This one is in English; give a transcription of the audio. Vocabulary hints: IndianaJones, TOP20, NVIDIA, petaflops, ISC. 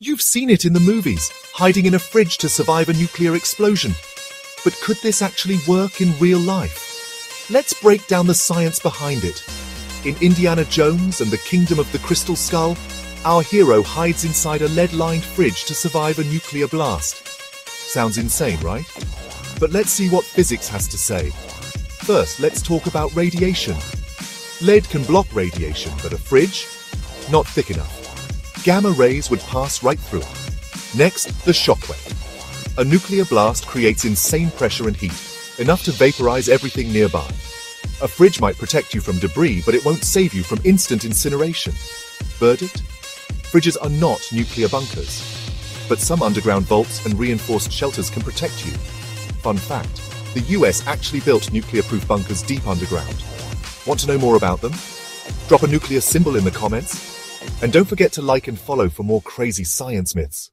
You've seen it in the movies, hiding in a fridge to survive a nuclear explosion. But could this actually work in real life? Let's break down the science behind it. In Indiana Jones and the Kingdom of the Crystal Skull, our hero hides inside a lead-lined fridge to survive a nuclear blast. Sounds insane, right? But let's see what physics has to say. First, let's talk about radiation. Lead can block radiation, but a fridge? Not thick enough. Gamma rays would pass right through it. Next, the shockwave. A nuclear blast creates insane pressure and heat, enough to vaporize everything nearby. A fridge might protect you from debris, but it won't save you from instant incineration. Verdict? Fridges are not nuclear bunkers, but some underground vaults and reinforced shelters can protect you. Fun fact, the US actually built nuclear-proof bunkers deep underground. Want to know more about them? Drop a nuclear symbol in the comments. And don't forget to like and follow for more crazy science myths.